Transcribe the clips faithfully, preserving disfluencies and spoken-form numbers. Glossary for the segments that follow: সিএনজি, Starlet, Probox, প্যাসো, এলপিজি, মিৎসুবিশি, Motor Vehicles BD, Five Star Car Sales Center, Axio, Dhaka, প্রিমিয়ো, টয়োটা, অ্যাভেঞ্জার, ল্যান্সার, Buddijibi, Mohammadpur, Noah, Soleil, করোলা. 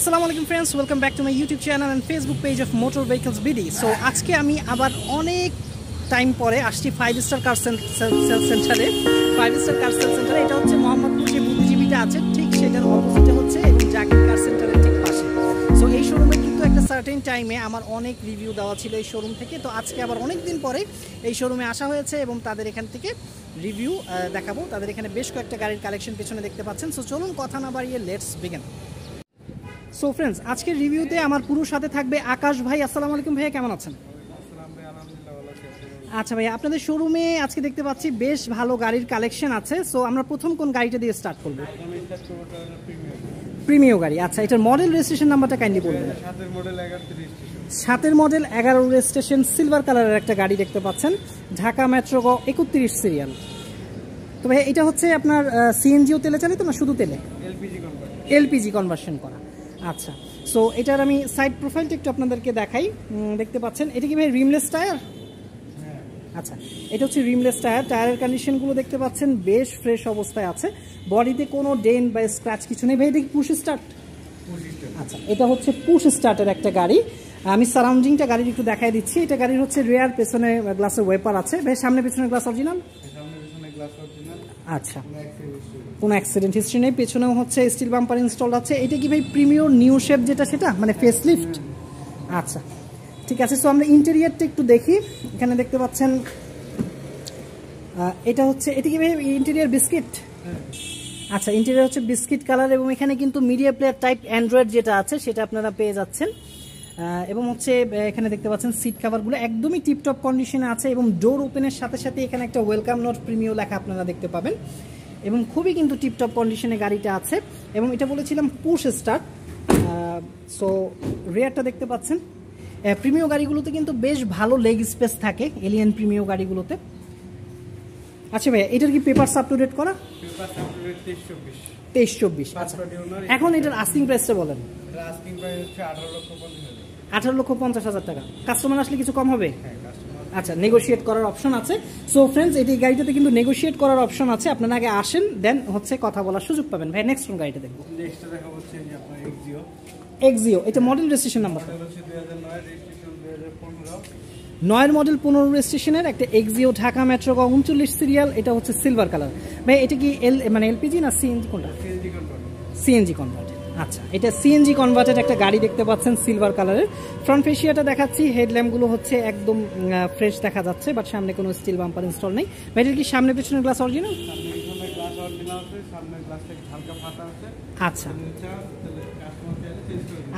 Assalamualaikum friends, welcome back to my YouTube channel and Facebook page of Motor Vehicles B D. So, today I am about onek time pore ashti Five Star Car Sales Center. Five Star Car Sales Center. Eta hocche Mohammadpur je Bujibita ache, thik shetar opposite hocche ebong Dhaka Car Center er thik pashe. So, ei showroom e kintu ekta certain time e amar onek review dewa chilo ei showroom theke. To ajke abar onek din pore ei showroom e asha hoyeche ebong tader ekhan theke review dekhabo. Tader ekhane besh koyekta garir collection pechone dekhte pacchen. So, cholun kotha na bariye let's begin. So friends আজকের রিভিউতে আমার পুরো সাথে থাকবে আকাশ ভাই। আসসালামু আলাইকুম ভাই, কেমন আছেন? আসসালাম ভাই, আলহামদুলিল্লাহ ভালো আছি। আচ্ছা ভাই, আপনাদের শোরুমে আজকে দেখতে পাচ্ছি বেশ ভালো গাড়ির কালেকশন আছে। সো আমরা প্রথম কোন গাড়িটা দিয়ে স্টার্ট করব? প্রিমিয়ো গাড়ি। আচ্ছা, এটার মডেল রেজিস্ট্রেশন নাম্বারটা কাইন্ডলি বলবেন। সাতের মডেল এগারো রেজিস্ট্রেশন, সিলভার কালারের একটা গাড়ি দেখতে পাচ্ছেন, ঢাকা মেট্রো একত্রিশ সিরিয়াল। তো ভাই এটা হচ্ছে আপনার সিএনজিও তেলে চালিত না শুধু তেলে? এলপিজি conversion. এলপিজি কনভার্সন করা। আচ্ছা, সো এটার আমি সাইড প্রোফাইলটা একটু আপনাদেরকে দেখাই। দেখতে পাচ্ছেন এটা কি ভাই রিমলেস টায়ার? আচ্ছা, এটা হচ্ছে রিমলেস টায়ার। টায়ারের কন্ডিশনগুলো দেখতে পাচ্ছেন বেশ ফ্রেশ অবস্থায় আছে, বডিতে কোনো ডেন্ট বা স্ক্র্যাচ কিছু নেই। ভাই এটা কি পুশ স্টার্ট? আচ্ছা, এটা হচ্ছে পুশ স্টার্টের একটা গাড়ি। আমি সারাউন্ডিংটা গাড়ির একটু দেখাই দিচ্ছি। এটা গাড়ির হচ্ছে রেয়ার পেছনে গ্লাসের ওয়েপার আছে। ভাই সামনে পেছনে গ্লাস অরিজিনাল? আচ্ছা, কোনো অ্যাক্সিডেন্ট হিস্ট্রি নেই। পেছনেও হচ্ছে স্টিল বাম্পার ইনস্টল আছে। এটা কি ভাই প্রিমিয়ো নিউ শেপ যেটা, সেটা মানে ফেসলিফট? আচ্ছা ঠিক আছে। সো আমরা ইন্টেরিয়ারটা একটু দেখি। এখানে দেখতে পাচ্ছেন এটা হচ্ছে, এটা কি ভাই ইন্টেরিয়ার বিস্কিট? আচ্ছা, ইন্টেরিয়ার হচ্ছে বিস্কিট কালার এবং এখানে কিন্তু মিডিয়া প্লেয়ার টাইপ অ্যান্ড্রয়েড যেটা আছে সেটা আপনারা পেয়ে যাচ্ছেন। এবং হচ্ছে এখানে দেখতে পাচ্ছেন সিট কভারগুলো একদমই টিপটপ কন্ডিশনে আছে এবং ডোর ওপেনের সাথে সাথে এখানে একটা ওয়েলকাম নোট প্রিমিয়ো লেখা আপনারা দেখতে পাবেন এবং খুবই কিন্তু টিপটপ কন্ডিশনে গাড়িটা আছে। এবং এটা বলেছিলাম পুশ স্টার্ট। সো রিয়ারটা দেখতে পাচ্ছেন। প্রিমিয়ো গাড়িগুলোতে কিন্তু বেশ ভালো লেগ স্পেস থাকে, এলিয়ান প্রিমিয়ো গাড়িগুলোতে। আচ্ছা ভাইয়া, এটার কি পেপারস আপ টু ডেট করা? পেপারস আপ টু ডেট তেইশ চব্বিশ। আচ্ছা, এখন এটার আস্কিং প্রাইসটা বলেন। এটার আস্কিং প্রাইস হচ্ছে আঠারো লক্ষ পঞ্চাশ হাজার। আঠারো লক্ষ পঞ্চাশ হাজার টাকা। কাস্টমার আসলে কিছু কম হবে? আচ্ছা, নেগোশিয়েট করার অপশন আছে। সো ফ্রেন্ডস, এই গাড়িটাতে কিন্তু নেগোশিয়েট করার অপশন আছে, আপনারা আগে আসেন দেন হচ্ছে কথা বলার সুযোগ পাবেন। ভাই নেক্সট কোন গাড়িটা দেখবো? নেক্সটটা দেখা হচ্ছে যে আপনার এক্সিও। এক্সিও এটা মডেল রেজিস্ট্রেশন নাম্বার হচ্ছে দুই হাজার নয়, রেজিস্ট্রেশন দুই হাজার পনেরো। নয়ের মডেল পনেরো রেজিস্ট্রেশনের একটা এক্সিও, ঢাকা মেট্রো উনচল্লিশ সিরিয়াল। এটা হচ্ছে সিলভার কালার। ভাই এটা কি এল মানে এলপিজি না সিএনজি কোনটা? সিএনজি converter. সিএনজি converter. আচ্ছা, এটা সিএনজি কনভার্টেড একটা গাড়ি দেখতে পাচ্ছেন, সিলভার কালারের। ফ্রন্ট ফেসিয়াটা দেখাচ্ছি, হেডল্যাম্পগুলো হচ্ছে একদম ফ্রেশ দেখা যাচ্ছে, বাট সামনে কোনো স্টিল বাম্পার ইনস্টল নেই। ভাইটার কি সামনে পেছনের গ্লাস অরিজিনাল? আচ্ছা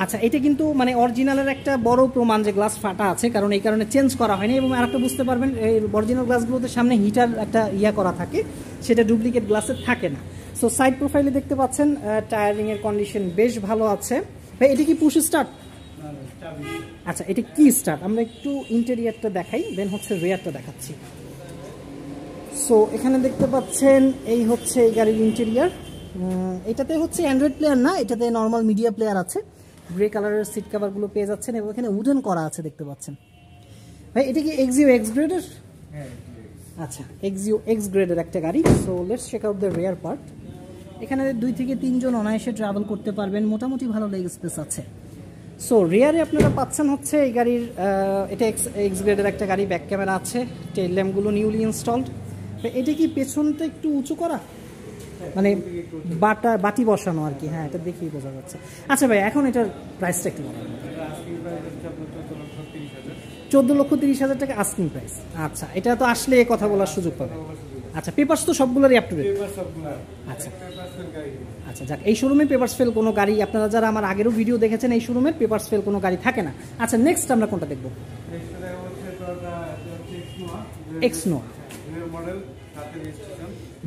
আচ্ছা, এটা কিন্তু মানে অরিজিনালের একটা বড় প্রমাণ যে গ্লাস ফাটা আছে, কারণ এই কারণে চেঞ্জ করা হয়নি। এবং আরেকটা বুঝতে পারবেন, এই অরিজিনাল গ্লাসগুলোতে সামনে হিটার একটা ইয়া করা থাকে, সেটা ডুপ্লিকেট গ্লাসে থাকে না। সো সাইড প্রোফাইলে দেখতে পাচ্ছেন টায়ারিং এর কন্ডিশন বেশ ভালো আছে। ভাই এটা কি পুশ স্টার্ট? আচ্ছা, এটা কি স্টার্ট? আমরা একটু ইন্টেরিয়ারটা দেখাই, দেন হচ্ছে রিয়ারটা দেখাচ্ছি। সো এখানে দেখতে পাচ্ছেন এই হচ্ছে এই গাড়ির ইন্টেরিয়ার। এটাতে হচ্ছে অ্যান্ড্রয়েড প্লেয়ার না, এটাতে নর্মাল মিডিয়া প্লেয়ার আছে। গ্রে কালারের সিট কভারগুলো পেয়ে যাচ্ছেন এবং এখানে উডেন করা আছে দেখতে পাচ্ছেন। ভাই এটা কি এক্সিও এক্স গ্রেডের? আচ্ছা, এক্সিও এক্স গ্রেডের একটা গাড়ি। So let's check out the rear part. এখানে দুই থেকে তিনজন অনায়াসে ট্রাভেল করতে পারবেন, মোটামুটি ভালো লেগ স্পেস আছে। সো রিয়ারে আপনারা পাচ্ছেন হচ্ছে এই গাড়ির, এটা এক্স এক্স গ্রেডের একটা গাড়ি, ব্যাক ক্যামেরা আছে, টেল ল্যাম্পগুলো নিউলি ইনস্টলড। এটা কি পেছনটা একটু উঁচু করা মানে বাটা বাটি বসানো আর কি? হ্যাঁ, এটা দেখেই বোঝা যাচ্ছে। আচ্ছা ভাই, এখন এটার প্রাইসটা একটু বলা যাবে? চোদ্দ লক্ষ তিরিশ হাজার টাকা আস্কিং প্রাইস। আচ্ছা, এটা তো আসলে কথা বলার সুযোগ পাবে। আচ্ছা, পেপারস তো সবগুলোরই আপ টু ডেট? আচ্ছা আচ্ছা, যাক এই শোরুমে পেপারস ফেল কোনো গাড়ি, আপনারা যারা আমার আগেরও ভিডিও দেখেছেন এই শোরুমে পেপারস ফেল কোনো গাড়ি থাকে না। আচ্ছা, নেক্সট আমরা কোনটা দেখবো? এক্স-নোয়া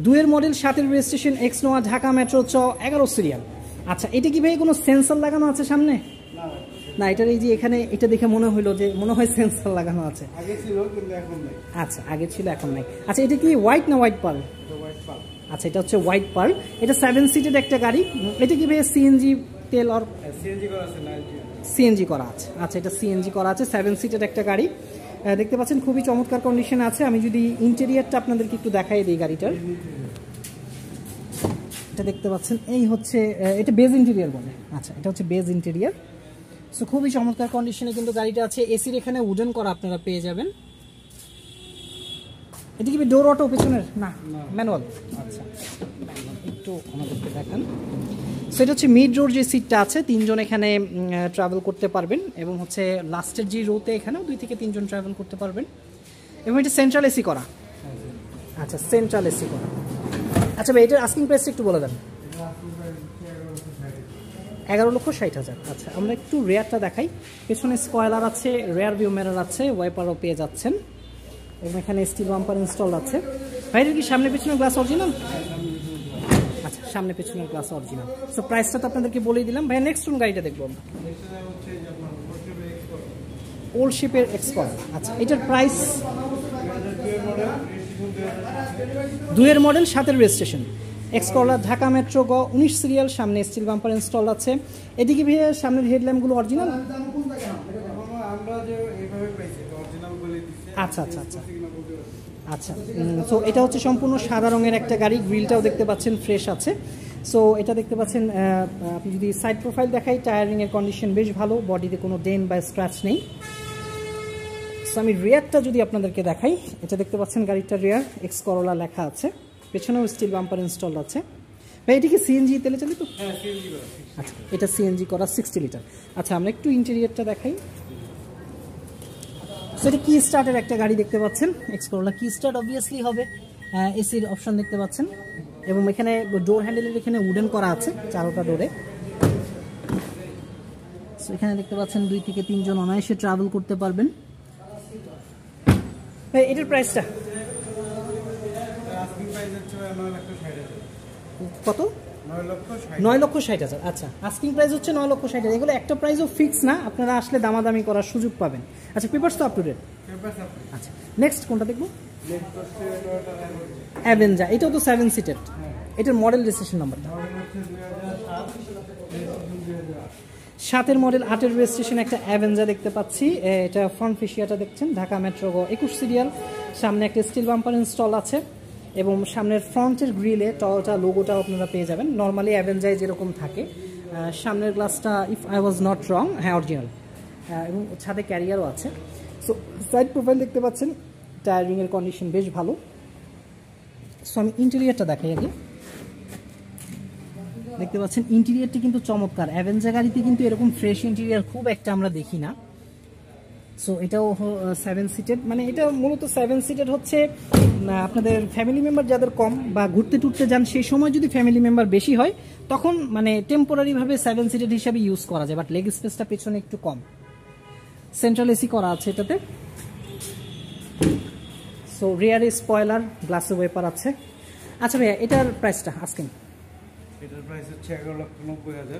দুয়ের মডেল, সাতের রেজিস্ট্রেশন, এক্স-নোয়া ঢাকা মেট্রো চ এগারো সিরিয়াল। আচ্ছা, এটা কি ভাই কোনো সেন্সর লাগানো আছে সামনে? না, এটার এই যে এখানে এটা দেখে মনে হলো যে মনে হয় সেন্সর লাগানো আছে। আগে ছিল কিন্তু এখন নাই। আচ্ছা, আগে ছিল এখন নাই। আচ্ছা, এটা কি হোয়াইট না হোয়াইট পার্ল? White pearl. আচ্ছা, এটা হচ্ছে হোয়াইট পার্ল। এটা সেভেন সিটেড একটা গাড়ি। এটা কি ভাই সিএনজি তেল আর সিএনজি করা আছে? না, সিএনজি করা আছে। আচ্ছা, এটা সিএনজি করা আছে, সেভেন সিটেড একটা গাড়ি দেখতে পাচ্ছেন, খুবই চমৎকার কন্ডিশন আছে। আমি যদি ইন্টেরিয়ারটা আপনাদেরকে একটু দেখাই দিই গাড়িটার। এটা দেখতে পাচ্ছেন, এই হচ্ছে এটা বেজ ইন্টেরিয়ার বলে। আচ্ছা, এটা হচ্ছে বেজ ইন্টেরিয়ার। সো খুবই চমৎকার কন্ডিশনে কিন্তু গাড়িটা আছে। এসির এখানে উডেন করা আপনারা পেয়ে যাবেন। এটা কি ডোর অটো পেছনের? না, ম্যানুয়াল। আচ্ছা, একটু আমাদেরকে দেখান। সো এটা হচ্ছে মিড রোড যে সিটটা আছে, তিনজন এখানে ট্রাভেল করতে পারবেন, এবং হচ্ছে লাস্টের যে রোতে এখানেও দুই থেকে তিনজন ট্রাভেল করতে পারবেন, এবং এটা সেন্ট্রাল এসি করা। আচ্ছা, সেন্ট্রাল এসি করা। আচ্ছা ভাই, এটার আস্কিং প্রাইসটা একটু বলে দেন। এগারো লক্ষ ষাট হাজার। আচ্ছা, আমরা একটু রেয়ারটা দেখাই। পেছনে স্পয়লার আছে, রেয়ার ভিউ মিরর আছে, ওয়াইপারও পেয়ে যাচ্ছেন, এবং এখানে স্টিল বাম্পার ইনস্টল আছে। ভাইটার কি সামনে পেছনে গ্লাস অরিজিনাল? আচ্ছা, সামনে পেছনে গ্লাস অরিজিনাল। সো প্রাইসটা তো আপনাদেরকে বলেই দিলাম। ভাই, নেক্সট কোন গাড়িটা দেখবো আমরা? ওল্ড শিপের এক্সপোর্ট। আচ্ছা, এটার প্রাইস দুয়ের মডেল, সাতের রেজিস্ট্রেশন, এক্স-করোলা, ঢাকা মেট্রো গ উনিশ সিরিয়াল, সামনে স্টিল বাম্পার ইনস্টল আছে। এদিকে ভাইয়া সামনের হেডল্যাম্পগুলো অরিজিনাল? আচ্ছা আচ্ছা আচ্ছা আচ্ছা। সো এটা হচ্ছে সম্পূর্ণ সাদা রঙের একটা গাড়ি, গ্রিলটাও দেখতে পাচ্ছেন ফ্রেশ আছে। সো এটা দেখতে পাচ্ছেন, আপনি যদি সাইড প্রোফাইল দেখাই, টায়ারিংয়ের কন্ডিশন বেশ ভালো, বডিতে কোনো ডেন বা স্ক্র্যাচ নেই। সো আমি রেয়ারটা যদি আপনাদেরকে দেখাই, এটা দেখতে পাচ্ছেন গাড়িটার রেয়ার এক্স-করোলা লেখা আছে, পেছনেও স্টিল বাম্পার ইনস্টল আছে। ভাই, এটা কি সিএনজি তেলে চলে তো? আচ্ছা, এটা সিএনজি করা, সিক্সটি লিটার। আচ্ছা, আমরা একটু ইন্টেরিয়রটা দেখাই। সো এটা কি স্টার্টের একটা গাড়ি দেখতে পাচ্ছেন, এক্স-করোলা কি স্টার্ট অবভিয়াসলি হবে। এসির অপশন দেখতে পাচ্ছেন, এবং এখানে ডোর হ্যান্ডেলের এখানে উডেন করা আছে চারোটা ডোরে। সো এখানে দেখতে পাচ্ছেন দুই থেকে তিনজন অনায়াসে ট্রাভেল করতে পারবেন। ভাই, এটার প্রাইসটা কত? নয় লক্ষ ষাট হাজার। আচ্ছা, আস্কিং প্রাইস হচ্ছে নয় লক্ষ ষাট হাজার। এগুলো একটা প্রাইসও ফিক্স না, আপনারা আসলে দামাদামি করার সুযোগ পাবেন। আচ্ছা, পেপারস তো আপ টু ডেট? আচ্ছা, নেক্সট কোনটা দেখবো? অ্যাভেঞ্জার, এটাও তো সেভেন সিটেড। এটার মডেল রেজিস্ট্রেশন নাম্বারটা? সাতের মডেল, আটের রেজিস্ট্রেশন, একটা অ্যাভেঞ্জার দেখতে পাচ্ছি। এটা ফ্রন্ট ফেসিয়াটা দেখছেন, ঢাকা মেট্রো গ একুশ সিরিয়াল, সামনে একটা স্টিল বাম্পার ইনস্টল আছে, এবং সামনের ফ্রন্টের গ্রিলে টয়োটা লোগোটাও আপনারা পেয়ে যাবেন। নর্মালি অ্যাভেঞ্জার যেরকম থাকে, সামনের গ্লাসটা if I was not wrong, হ্যাঁ অরিজিনাল, এবং ছাদে ক্যারিয়ারও আছে। সো সাইড প্রোফাইল দেখতে পাচ্ছেন, টায়ারিংয়ের কন্ডিশন বেশ ভালো। সো আমি ইন্টেরিয়ারটা দেখাই আগে। দেখতে পাচ্ছেন ইন্টেরিয়ারটি কিন্তু চমৎকার। অ্যাভেঞ্জার গাড়িতে কিন্তু এরকম ফ্রেশ ইন্টেরিয়ার খুব একটা আমরা দেখি না। সো এটাও সেভেন সিটেড, মানে এটা মূলত সেভেন সিটেড হচ্ছে আপনাদের ফ্যামিলি মেম্বার যাদের কম, বা ঘুরতে টুরতে যান সেই সময় যদি ফ্যামিলি মেম্বার বেশি হয়, তখন মানে টেম্পোরারিভাবে সেভেন সিটেড হিসাবে ইউজ করা যায়, বাট লেগ স্পেসটা পেছনে একটু কম। সেন্ট্রাল এসি করা আছে এটাতে। সো রিয়ারে স্পয়লার, গ্লাসে ওয়েপার আছে। আচ্ছা ভাইয়া, এটার প্রাইসটা আজকে? এটার প্রাইস হচ্ছে এগারো লক্ষ নব্বই হাজার।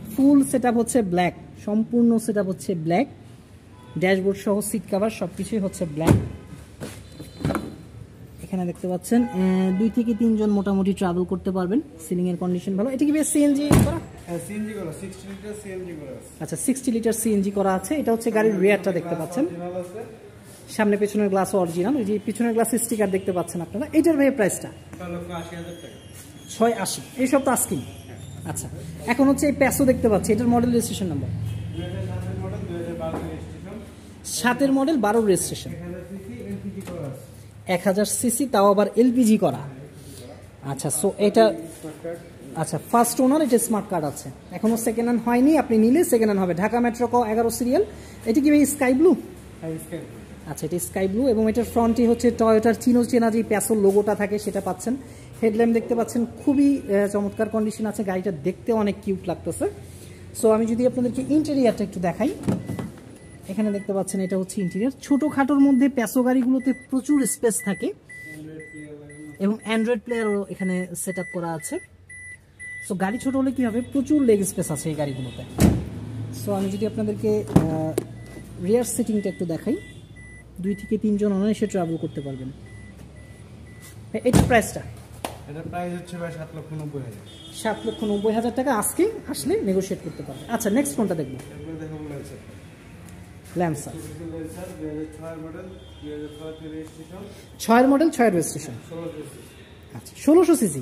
ফুল সেট আপ হচ্ছে ব্ল্যাক, সম্পূর্ণ সেট আপ হচ্ছে ব্ল্যাক, ড্যাশবোর্ড সহ সিট কাভার সব কিছুই হচ্ছে ব্ল্যাক। এখানে দেখতে পাচ্ছেন দুই থেকে তিনজন মোটামুটি ট্রাভেল করতে পারবেন। সিলিংয়ের কন্ডিশন ভালো। এটা কি বেশ সিএনজি করা? সিএনজি করা, সিক্সটি লিটার সিএনজি করা আছে। আচ্ছা, সিক্সটি লিটার সিএনজি করা আছে। এটা হচ্ছে গাড়ির রিয়ারটা দেখতে পাচ্ছেন, সামনে পেছনের গ্লাস অরিজিনাল, এই যে পেছনের গ্লাসে স্টিকার দেখতে পাচ্ছেন আপনারা। এটার ভাই প্রাইসটা ছয় আশি। এই সব তো আস্কিং। আচ্ছা, এখন হচ্ছে এই প্যাসো দেখতে পাচ্ছি, এটার মডেল রেজিস্ট্রেশন নাম্বার? সাতের মডেল, বারো রেজিস্ট্রেশন, এক হাজার সিসি, তাও আবার এলপিজি করা। আচ্ছা, সো এটা আচ্ছা ফার্স্ট ওনার, এটা স্মার্ট কার্ড আছে, এখনও সেকেন্ড হ্যান্ড হয়নি, আপনি নিলে সেকেন্ড হ্যান্ড হবে। ঢাকা মেট্রো ক এগারো সিরিয়াল। এটা কি ভাই স্কাই ব্লু? আচ্ছা, এটা স্কাই ব্লু, এবং এটার ফ্রন্টে হচ্ছে টয়োটার চিনো চেনা যে প্যাসোর লোগোটা থাকে সেটা পাচ্ছেন। হেডল্যাম্প দেখতে পাচ্ছেন, খুবই চমৎকার কন্ডিশন আছে, গাড়িটা দেখতে অনেক কিউট লাগতেছে। সো আমি যদি আপনাদেরকে ইন্টেরিয়ারটা একটু দেখাই, এখানে দেখতে পাচ্ছেন এটা হচ্ছে ইন্টেরিয়ার। ছোটোখাটোর মধ্যে প্যাসো গাড়িগুলোতে প্রচুর স্পেস থাকে, এবং অ্যান্ড্রয়েড প্লেয়ারও এখানে সেট আপ করা আছে। সো গাড়ি ছোটো হলে কী হবে, প্রচুর লেগ স্পেস আছে এই গাড়িগুলোতে। সো আমি যদি আপনাদেরকে রিয়ার সিটিংটা একটু দেখাই, দুই থেকে তিনজন অনায়াসে ট্রাভেল করতে পারবেন। এটা প্রাইসটা, এটা প্রাইস হচ্ছে ভাই সাত লক্ষ নব্বই হাজার। সাত লক্ষ নব্বই হাজার টাকা আজকে আসলে নেগোশিয়েট করতে পারবেন। আচ্ছা নেক্সট ফোনটা দেখবো, ল্যান্সার ছয়ের মডেল, ছয়ের রেজিস্ট্রেশন, আচ্ছা ষোলোশো সিসি।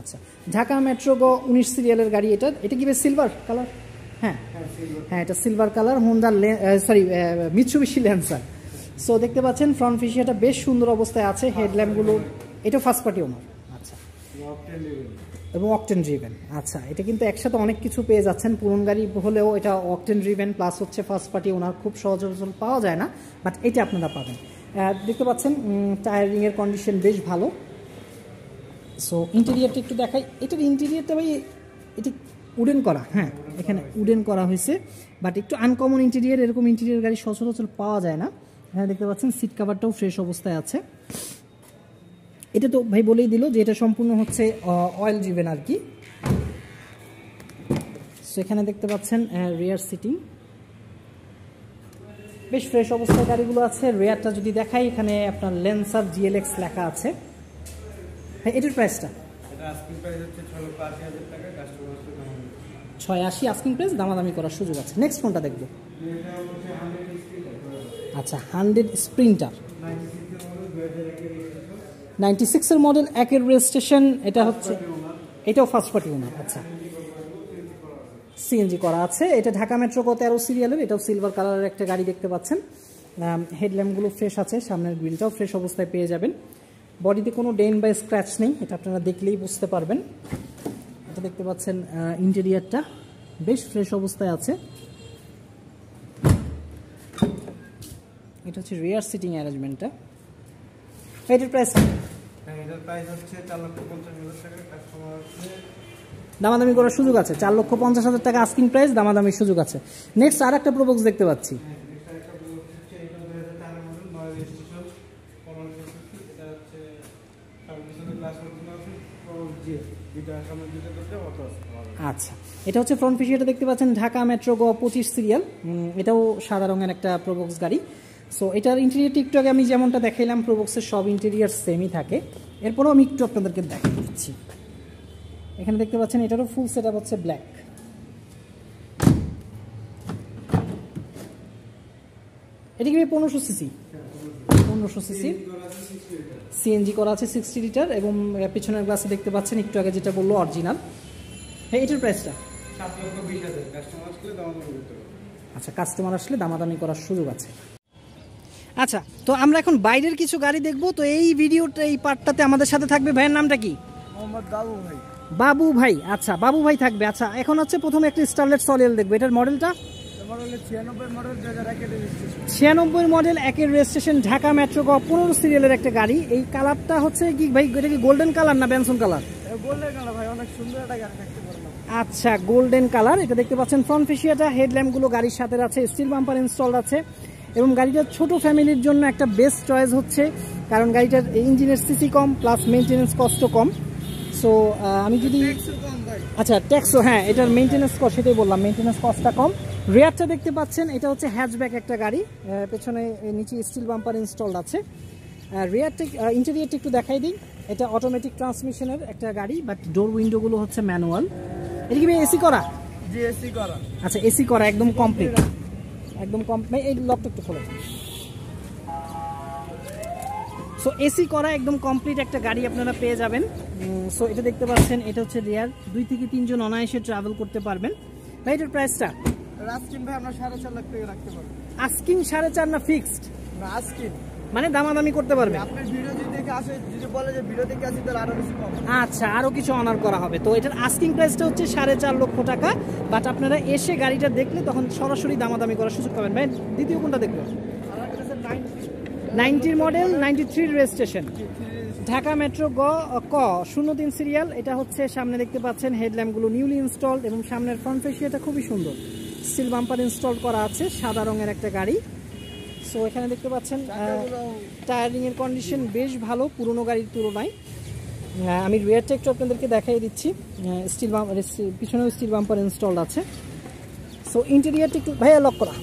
আচ্ছা ঢাকা মেট্রো গো উনিশ সিরিয়ালের গাড়ি এটা। এটা কি বেশ সিলভার কালার? হ্যাঁ হ্যাঁ এটা silver colour, Honda sorry মিৎসুবিশি ল্যান্সার। So দেখতে পাচ্ছেন ফ্রন্ট ফিশিয়াটা বেশ সুন্দর অবস্থায় আছে, হেডল্যাম্পগুলো। এটা ফার্স্ট পার্টি ওনার, আচ্ছা, এবং অকটেন ড্রিভেন। আচ্ছা এটা কিন্তু একসাথে অনেক কিছু পেয়ে যাচ্ছেন, পুরন গাড়ি হলেও এটা অকটেন ড্রিভেন প্লাস হচ্ছে ফার্স্ট পার্টি ওনার, খুব সহজ সহজ পাওয়া যায় না, বাট এটা আপনারা পাবেন। দেখতে পাচ্ছেন টায়ারিংয়ের কন্ডিশন বেশ ভালো। সো ইন্টেরিয়ারটা একটু দেখাই, এটার ইন্টেরিয়ারটা ভাই এটি উডেন করা, হ্যাঁ এখানে উডেন করা হয়েছে, বাট একটু আনকমন ইন্টেরিয়ার, এরকম ইন্টেরিয়ার গাড়ি সচরাচর পাওয়া যায় না। হ্যাঁ দেখতে পাচ্ছেন সিট কাভারটাও ফ্রেশ অবস্থায় আছে। এটা তো ভাই বলেই দিল যে এটা সম্পূর্ণ হচ্ছে অয়েল ড্রিভেন আর কি। সো এখানে দেখতে পাচ্ছেন রিয়ার সিটিং বেশ ফ্রেশ অবস্থায় গাড়িগুলো আছে। রিয়ারটা যদি দেখাই, এখানে আপনার ল্যান্সার জিএলএক্স লেখা আছে। হ্যাঁ এটার প্রাইসটা ছয় আশি আস্কিং প্রাইস, দামাদামি করার সুযোগ আছে। নেক্সট ফোনটা দেখবো, আচ্ছা হান্ড্রেড স্প্রিন্টার, নাইনটি সিক্সের মডেল, একের রেজিস্ট্রেশন, এটা হচ্ছে এটাও ফার্স্ট পার্টি ওনার। আচ্ছা সিএনজি করা আছে, এটা ঢাকা মেট্রো গো তেরো সিরিয়ালের, এটাও সিলভার কালারের একটা গাড়ি দেখতে পাচ্ছেন। হেডল্যাম্পগুলো ফ্রেশ আছে, সামনের গ্রিলটাও ফ্রেশ অবস্থায় পেয়ে যাবেন, বডিতে কোনো ডেন বা স্ক্র্যাচ নেই, এটা আপনারা দেখলেই বুঝতে পারবেন। এটা দেখতে পাচ্ছেন ইন্টেরিয়ারটা বেশ ফ্রেশ অবস্থায় আছে। এটা হচ্ছে রিয়ার সিটিং অ্যারেঞ্জমেন্টটা। এটার প্রাইস দামাদামি করার সুযোগ আছে, চার লক্ষ পঞ্চাশ হাজার টাকা আস্কিং প্রাইস, দামাদামির সুযোগ আছে। নেক্সট আর একটা প্রোবক্স দেখতে পাচ্ছি, আচ্ছা এটা হচ্ছে ফ্রন্ট ফিশিয়াটা দেখতে পাচ্ছেন ঢাকা মেট্রো গো পঁচিশ সিরিয়াল, এটাও সাদা রঙের একটা প্রোবক্স গাড়ি। সো এটার ইন্টেরিয়ারটি একটু আগে আমি যেমনটা দেখাইলাম, প্রোবক্সের সব ইন্টেরিয়ার সেমই থাকে। এরপরও আমি একটু আপনাদেরকে দেখিয়ে দিচ্ছি, এখানে দেখতে পাচ্ছেন এটারও ফুল সেট আপ হচ্ছে ব্ল্যাক। এটা কি পনেরোশো সিসি, পনেরোশো সিসি সিএনজি করা আছে, সিক্সটি লিটার, এবং পিছনের গ্লাসে দেখতে পাচ্ছেন একটু আগে যেটা বললো অরিজিনাল। হ্যাঁ এটার প্রাইসটা আচ্ছা কাস্টমার আসলে দামাদামি করার সুযোগ আছে। আচ্ছা তো আমরা এখন বাইরের কিছু গাড়ি দেখব। তো এই ভিডিওটা এই পার্টটাতে আমাদের সাথে থাকবে ভাইয়ের নামটা কি, মোহাম্মদ বাবু ভাই, বাবু ভাই। আচ্ছা বাবু ভাই থাকবে। আচ্ছা এখন হচ্ছে প্রথমে একটা স্টারলেট সলিয়েল দেখব, এটার মডেলটা ছিয়ানব্বই মডেল, একের রেজিস্ট্রেশন, ঢাকা মেট্রো গ পনেরো সিরিয়ালের একটা গাড়ি। এই কালারটা হচ্ছে কি ভাই, এটা কি গোল্ডেন কালার না বেনসন কালার? গোল্ডেন কালার ভাই, অনেক সুন্দর একটা গাড়ি দেখতে পারলাম। আচ্ছা গোল্ডেন কালার, এটা দেখতে পাচ্ছেন ফ্রন্ট ফেসিয়াটা, হেডল্যাম্পগুলো গাড়ির সাথে আছে, স্টিল বাম্পার ইনস্টল আছে, এবং গাড়িটার ছোট ফ্যামিলির জন্য একটা বেস্ট চয়েস হচ্ছে, কারণ গাড়িটার ইঞ্জিনের সিসি কম প্লাস মেনটেন্যান্স কষ্ট কম। সো আমি যদি আচ্ছা ট্যাক্সও, হ্যাঁ এটার মেনটেন্যান্স কষ্ট, সেটাই বললাম মেনটেন্যান্স কষ্টটা কম। রিয়ারটা দেখতে পাচ্ছেন এটা হচ্ছে হ্যাচব্যাক একটা গাড়ি, পেছনে নিচে স্টিল বাম্পার ইনস্টলড আছে। রিয়ারটা ইন্টেরিয়ারটা একটু দেখাই দিই, এটা অটোমেটিক ট্রান্সমিশনের একটা গাড়ি, বাট ডোর উইন্ডোগুলো হচ্ছে ম্যানুয়াল। এটা কি এসি করা? জি এসি করা। আচ্ছা এসি করা একদম কমপ্লিট, একদম কম। এই লকটা একটু খোলা। সো এসি করা একদম কমপ্লিট একটা গাড়ি আপনারা পেয়ে যাবেন। সো এটা দেখতে পাচ্ছেন এটা হচ্ছে রিয়ার, দুই থেকে তিনজন অনায়াসে ট্রাভেল করতে পারবেন। ভাই এটার প্রাইসটা আস্কিং ভাই আমরা সাড়ে চার লাখ টাকা রাখতে পারবো। আস্কিং সাড়ে চার না ফিক্সড? না আস্কিং মানে দামাদামি করতে পারবেন। আপনার ভিডিও যদি দেখে আসে, যদি বলে যে ভিডিও দেখে আসি তাহলে আরো কিছু কম। আচ্ছা আরো কিছু অনার করা হবে। তো এটার আস্কিং প্রাইসটা হচ্ছে সাড়ে চার লক্ষ টাকা, বাট আপনারা এসে গাড়িটা দেখলে তখন সরাসরি দামাদামি করার সুযোগ পাবেন। ভাই দ্বিতীয় কোনটা দেখবো? নাইনটির মডেল, নাইনটি থ্রির রেজিস্ট্রেশন, ঢাকা মেট্রো গ ক শূন্য তিন সিরিয়াল। এটা হচ্ছে সামনে দেখতে পাচ্ছেন হেডল্যাম্পগুলো নিউলি ইনস্টলড, এবং সামনের ফ্রন্ট ফেসিয়াটা খুবই সুন্দর, স্টিল বাম্পার ইনস্টল করা আছে, সাদা রঙের একটা গাড়ি। সো এখানে দেখতে পাচ্ছেন টায়ারিংয়ের কন্ডিশন বেশ ভালো পুরনো গাড়ির তুলনায়। আমি রিয়ার টেকটা আপনাদেরকে দেখাই দিচ্ছি। স্টিল বাম্প, পিছনেও স্টিল বাম্পার ইনস্টলড আছে। সো ইন্টেরিয়ারটা একটু ভাইয়া লক করা।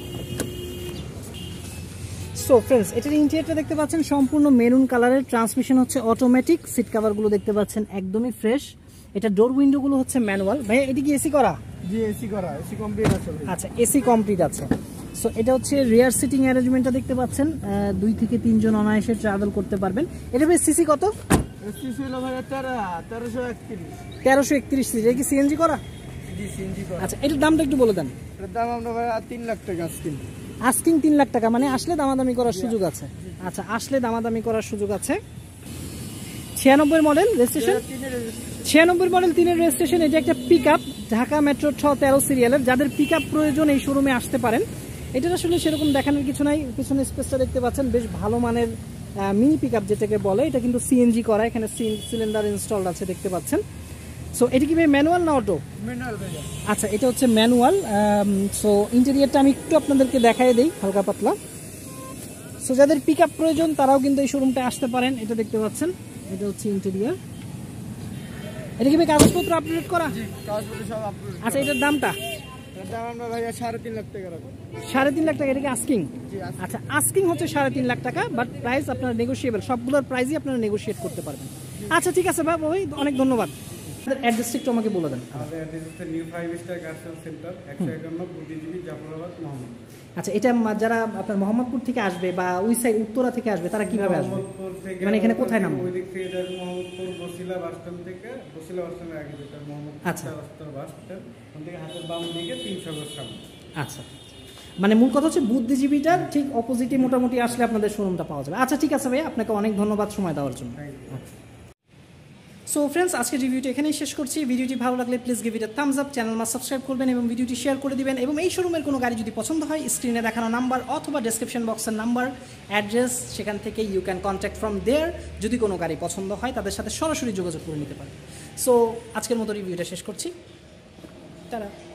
সো ফ্রেন্ডস, এটার ইন্টেরিয়ারটা দেখতে পাচ্ছেন সম্পূর্ণ মেরুন কালারের, ট্রান্সমিশন হচ্ছে অটোমেটিক, সিট কাভারগুলো দেখতে পাচ্ছেন একদমই ফ্রেশ, এটা ডোর উইন্ডোগুলো হচ্ছে ম্যানুয়াল। ভাইয়া এটা কি এসি করা? জি এসি করা, এসি কমপ্লিট আছে। আচ্ছা এসি কমপ্লিট আছে। সো এটা হচ্ছে রিয়ার সিটিং অ্যারেঞ্জমেন্টটা দেখতে পাচ্ছেন, দুই থেকে তিনজন অনায়াসে ট্রাভেল করতে পারবেন। এটা ভাই সিসি কত? সিসি হলো ভাই তেরোশো একত্রিশ। সিসি এটা কি সিএনজি করা? জি সিএনজি করা। আচ্ছা এটার দামটা একটু বলে দেন। এটার দাম আমরা ভাই তিন লাখ টাকা আস্কিং। আস্কিং তিন লাখ টাকা, মানে আসলে দামাদামি করার সুযোগ আছে। আচ্ছা আসলে দামাদামি করার সুযোগ আছে। ছিয়ানব্বই মডেল রেজিস্ট্রেশন, ছিয়ানব্বই মডেল তিনের রেজিস্ট্রেশন। এটা একটা পিকআপ, ঢাকা মেট্রো তেরো সিরিয়ালের। যাদের পিকআপ প্রয়োজন এই শোরুমে আসতে পারেন। এটা আসলে সেরকম দেখানোর কিছু নাই, পিছনে স্পেসটা দেখতে পাচ্ছেন বেশ ভালো মানের মিনি পিকআপ যেটাকে বলে। এটা কিন্তু সিএনজি করা, এখানে সিলিন্ডার ইনস্টলড আছে দেখতে পাচ্ছেন। সো এটা কি ভাই ম্যানুয়াল না অটো? ম্যানুয়াল ভাইয়া। আচ্ছা এটা হচ্ছে ম্যানুয়াল। সো ইন্টেরিয়রটা আমি একটু আপনাদেরকে দেখাই দেই হালকা পাতলা। সো যাদের পিকআপ প্রয়োজন তারাও কিন্তু এই শোরুমটা আসতে পারেন। এটা দেখতে পাচ্ছেন, এটা হচ্ছে ইন্টেরিয়র। এটা কি ভাই কাগজপত্র আপডেট করা? জি কাগজপত্র সব আপডেট। আচ্ছা এটার দামটা? আচ্ছা ঠিক আছে ভাই, অনেক ধন্যবাদ। আমাকে বলে দেন। আচ্ছা এটা যারা আপনার মোহাম্মদপুর থেকে আসবে বা ওই সাইড উত্তরা থেকে আসবে তারা কিভাবে আসবে, মানে এখানে কোথায় নামবে? ওই দিক থেকে যারা মোহাম্মদপুর বসিলা বাসস্ট্যান্ড থেকে, বসিলা বাসস্ট্যান্ডের আগে যেটা মোহাম্মদপুর রাস্তার বাসস্ট্যান্ড, ওখান থেকে হাতের বাম দিকে তিনশো গজ সামনে। আচ্ছা মানে মূল কথা হচ্ছে বুদ্ধিজীবীটার ঠিক অপোজিটে মোটামুটি আসলে আপনাদের শোরুমটা পাওয়া যাবে। আচ্ছা ঠিক আছে ভাই, আপনাকে অনেক ধন্যবাদ সময় দেওয়ার জন্য। সো ফ্রেন্ডস, আজকে রিভিউটি এখানেই শেষ করছি। ভিডিওটি ভালো লাগলে please give it a thumbs up, চ্যানেলটা সাবস্ক্রাইব করবেন এবং ভিডিওটি শেয়ার করে দিবেন। এবং এই শোরুমের কোনো গাড়ি যদি পছন্দ হয় স্ক্রিনে দেখানো নাম্বার অথবা ডেসক্রিপশন বক্সের নাম্বার, অ্যাড্রেস, সেখান থেকে you can contact from there. যদি কোনো গাড়ি পছন্দ হয় তাদের সাথে সরাসরি যোগাযোগ করে নিতে পারেন। সো আজকের মতো রিভিউটা শেষ করছি, তারা